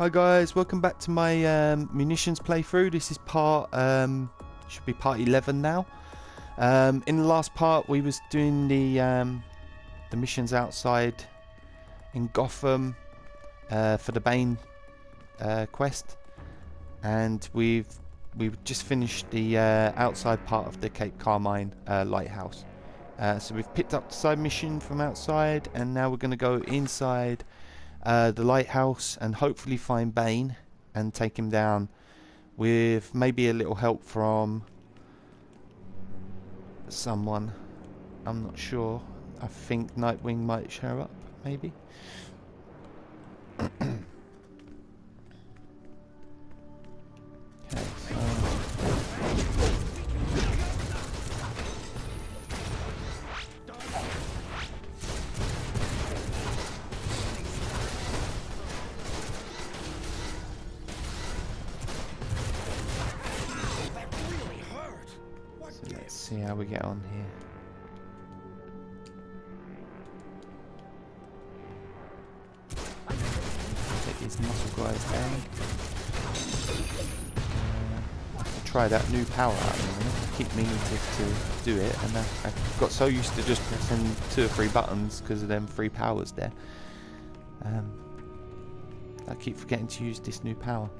Hi guys, welcome back to my munitions playthrough. This is part should be part 11 now. In the last part we was doing the missions outside in Gotham for the Bane quest, and we've just finished the outside part of the Cape Carmine Lighthouse. So we've picked up the side mission from outside, and now we're going to go inside the lighthouse and hopefully find Bane and take him down with maybe a little help from someone. I'm not sure. I think Nightwing might show up, maybe. Okay, so let's see how we get on here. Take these muscle guys down. Try that new power out in a minute. I keep meaning to do it, and I got so used to just pressing 2 or 3 buttons because of them 3 powers there. I keep forgetting to use this new power.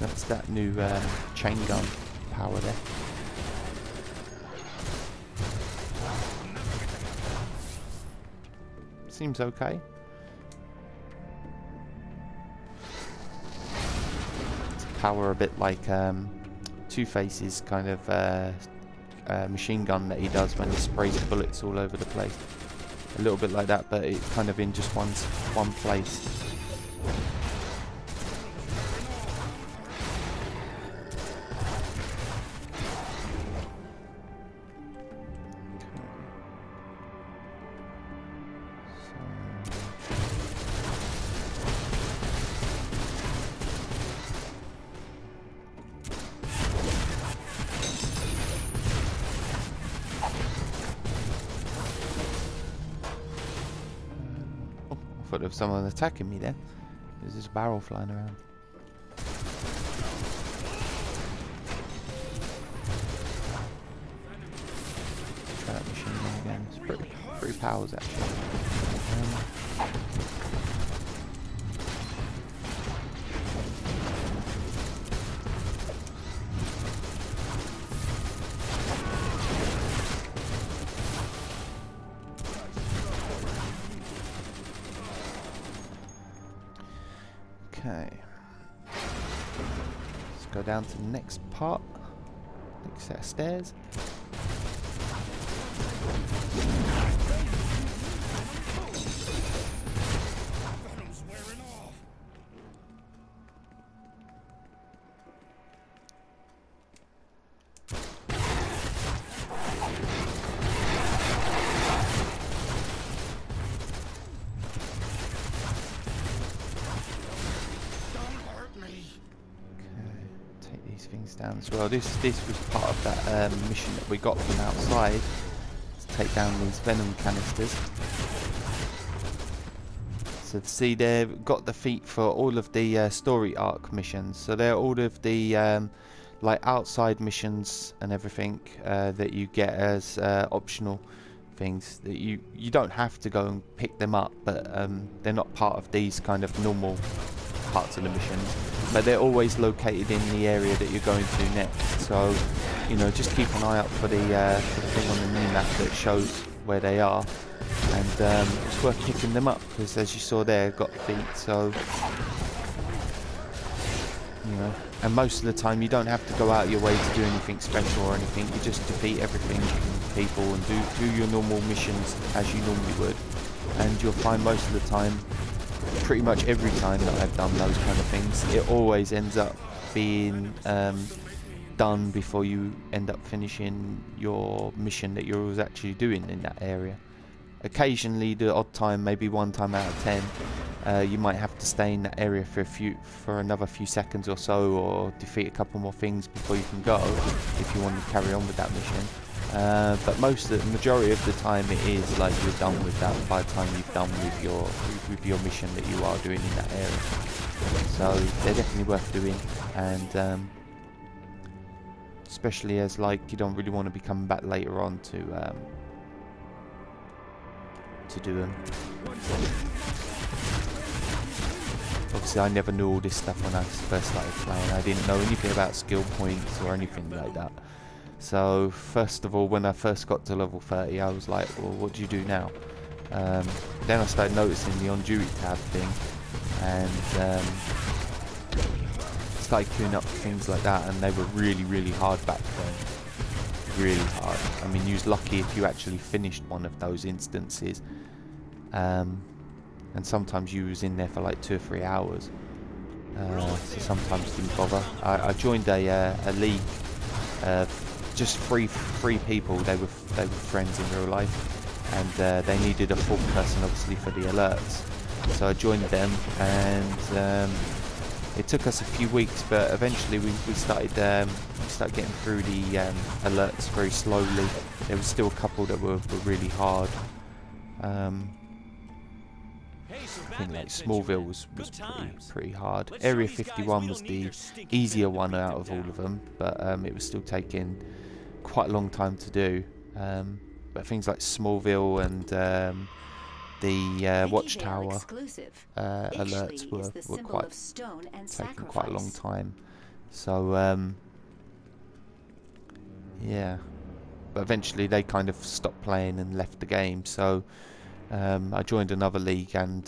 That's that new chain gun power there. Seems okay. Power a bit like Two Face's kind of machine gun that he does when he sprays bullets all over the place. A little bit like that, but it's kind of in just one place. Of someone attacking me there. There's this barrel flying around. Try that machine gun again. It's pretty powers actually. Okay, let's go down to the next part, next set of stairs. Down as well. This was part of that mission that we got from outside to take down these venom canisters. So see, they've got the feet for all of the story arc missions. So they're all of the like outside missions and everything that you get as optional things that you don't have to go and pick them up, but they're not part of these kind of normal parts of the missions, but they're always located in the area that you're going to next. So, you know, just keep an eye out for the thing on the mini map that shows where they are, and it's worth picking them up because, as you saw there, got feet. So, you know, and most of the time you don't have to go out your way to do anything special or anything. You just defeat everything and people and do your normal missions as you normally would, and you'll find most of the time, pretty much every time that I've done those kind of things, it always ends up being done before you end up finishing your mission that you're actually doing in that area. Occasionally, the odd time, maybe 1 time out of 10, you might have to stay in that area for another few seconds or so, or defeat a couple more things before you can go if you want to carry on with that mission. But majority of the time it is like you're done with that by the time you've done with your mission that you are doing in that area. So they're definitely worth doing, and especially as like you don't really want to be coming back later on to do them. Obviously I never knew all this stuff when I first started playing. I didn't know anything about skill points or anything like that. So first of all, when I first got to level 30, I was like, well, what do you do now? Then I started noticing the on-duty tab thing, and started queuing up things like that, and they were really, really hard back then. Really hard. I mean, you was lucky if you actually finished one of those instances, and sometimes you was in there for like 2 or 3 hours, so sometimes didn't bother. I joined a league of just three people. They were friends in real life, and they needed a full person obviously for the alerts, so I joined them, and it took us a few weeks, but eventually we started getting through the alerts very slowly. There was still a couple that were really hard. I think like Smallville was pretty hard. Area 51 was the easier one out of all of them, but it was still taking quite a long time to do. But things like Smallville and the Watchtower alerts were quite taking quite a long time. So yeah, but eventually they kind of stopped playing and left the game. So. I joined another league, and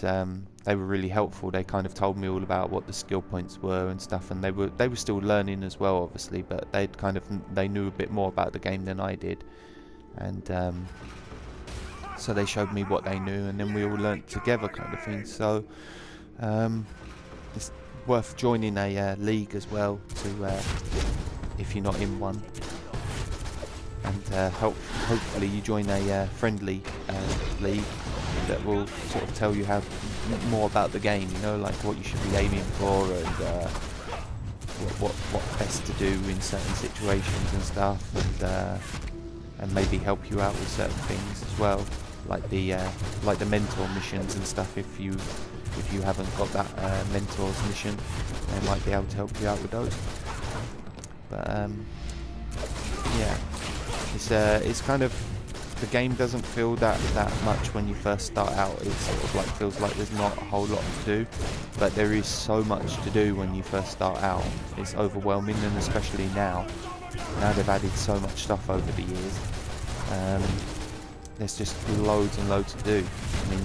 they were really helpful. They kind of told me all about what the skill points were and stuff, and they were still learning as well, obviously, but they knew a bit more about the game than I did, and so they showed me what they knew, and then we all learnt together, kind of thing. So it's worth joining a league as well, to if you're not in one, and hopefully you join a friendly league that will sort of tell you how more about the game, you know, like what you should be aiming for, and what best to do in certain situations and stuff, and maybe help you out with certain things as well, like the mentor missions and stuff. If you haven't got that mentor's mission, they might be able to help you out with those. But yeah, it's kind of, the game doesn't feel that much when you first start out. It sort of like feels like there's not a whole lot to do, but there is so much to do when you first start out. It's overwhelming, and especially now they've added so much stuff over the years. There's just loads and loads to do. I mean,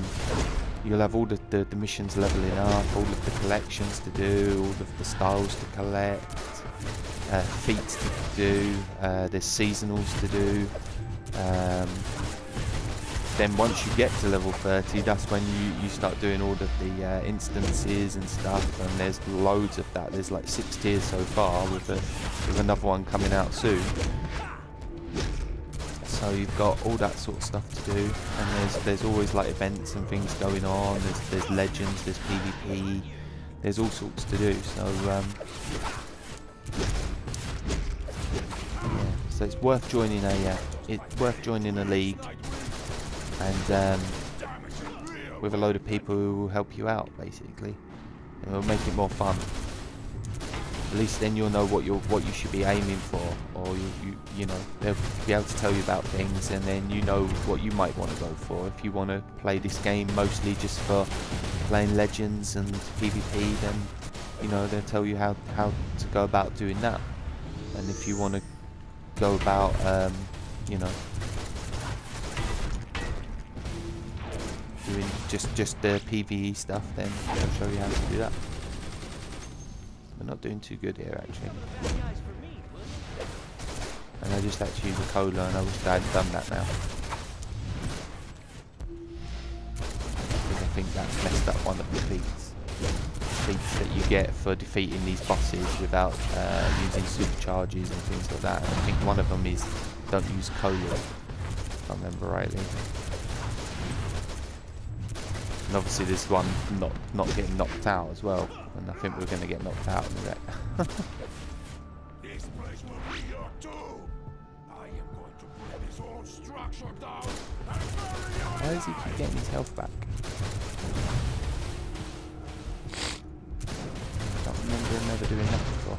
you'll have all the missions leveling up, all of the collections to do, all of the styles to collect, feats to do, there's seasonals to do. Then once you get to level 30, that's when you start doing all of the instances and stuff, and there's loads of that. There's like 6 tiers so far, with another one coming out soon. So you've got all that sort of stuff to do, and there's always like events and things going on. There's legends, there's PvP, there's all sorts to do. So yeah, so it's worth joining a league, and with a load of people who will help you out, basically, and it'll make it more fun. At least then you'll know what you should be aiming for, or you know, they'll be able to tell you about things, and then you know what you might want to go for. If you want to play this game mostly just for playing legends and PvP, then you know they'll tell you how to go about doing that. And if you want to go about you know, doing just the PvE stuff, then I'll show you how to do that. We're not doing too good here, actually. And I just had to use a cola, and I wish I had done that now. Because I think that's messed up one of the feats that you get for defeating these bosses without using supercharges and things like that. And I think one of them is don't use cola, if I remember rightly. And obviously this one not getting knocked out as well, and I think we're going to get knocked out in that. This place will be your tomb. I am going to put this Why does he keep getting his health back? I don't remember him ever doing that before.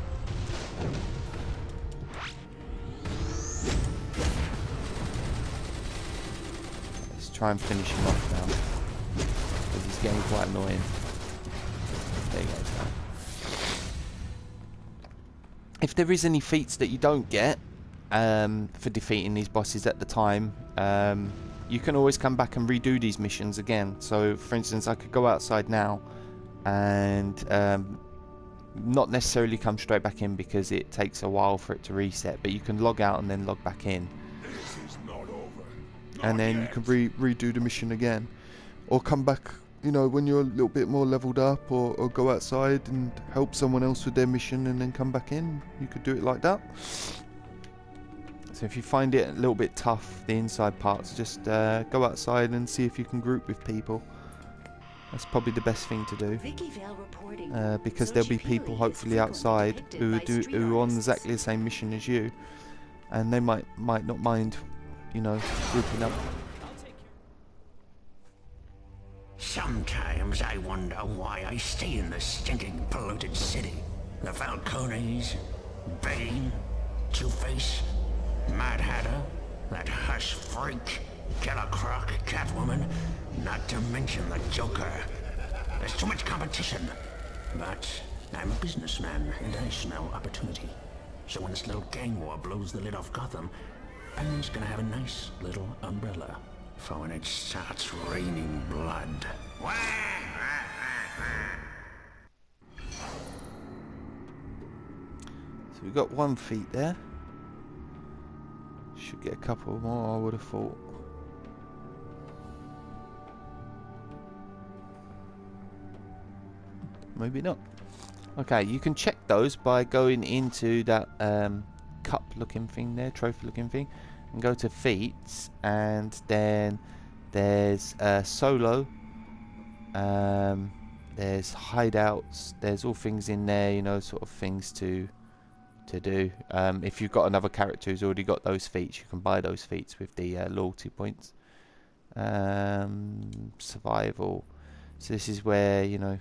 Let's try and finish him off now, because he's getting quite annoying. There he goes now. If there is any feats that you don't get for defeating these bosses at the time, you can always come back and redo these missions again. So for instance, I could go outside now and not necessarily come straight back in because it takes a while for it to reset, but you can log out and then log back in. This is not over. Not and then yet. You can redo the mission again, or come back, you know, when you're a little bit more leveled up, or go outside and help someone else with their mission and then come back in. You could do it like that. So if you find it a little bit tough, the inside parts, just go outside and see if you can group with people. That's probably the best thing to do, because there'll be people hopefully outside who are on exactly the same mission as you, and they might not mind, you know, grouping up. Sometimes I wonder why I stay in this stinking, polluted city. The Falcones, Bane, Two Face, Mad Hatter, that hush freak, Killer Croc, Catwoman, not to mention the Joker. There's too much competition. But I'm a businessman and I smell opportunity. So when this little gang war blows the lid off Gotham, Bane's gonna have a nice little umbrella for when it starts raining blood. So we've got one feat there. Should get a couple more, I would have thought. Maybe not. Okay, you can check those by going into that cup looking thing there, trophy looking thing, and go to feats, and then there's solo, there's hideouts, there's all things in there, you know, sort of things to do. If you've got another character who's already got those feats, you can buy those feats with the loyalty points. Survival, so this is where, you know,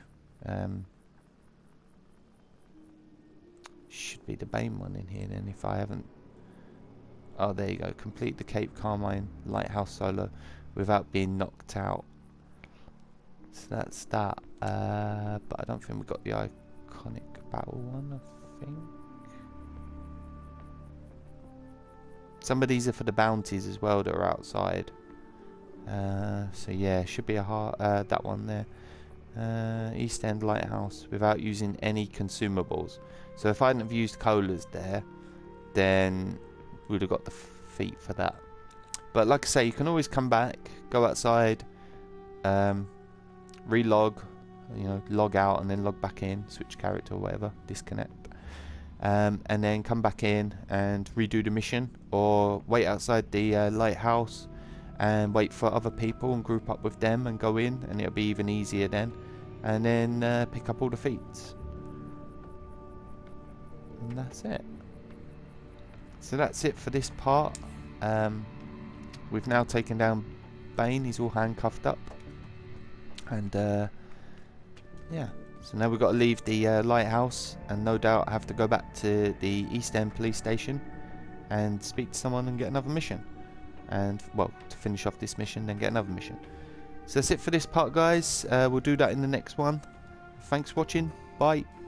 should be the Bane one in here then, if I haven't. Oh, there you go. Complete the Cape Carmine Lighthouse solo without being knocked out. So that's that. But I don't think we got the iconic battle one, I think. Some of these are for the bounties as well that are outside. So yeah, should be a hard, that one there. East End Lighthouse without using any consumables. So if I hadn't have used colas there, then would have got the feat for that. But like I say, you can always come back, go outside, relog, you know, log out and then log back in, switch character or whatever, disconnect, and then come back in and redo the mission, or wait outside the lighthouse and wait for other people and group up with them and go in, and it'll be even easier then, and then pick up all the feats, and that's it. So that's it for this part. We've now taken down Bane, he's all handcuffed up, and yeah, so now we've got to leave the lighthouse, and no doubt have to go back to the East End police station and speak to someone and get another mission. And well, to finish off this mission, then get another mission. So that's it for this part, guys. We'll do that in the next one. Thanks for watching. Bye.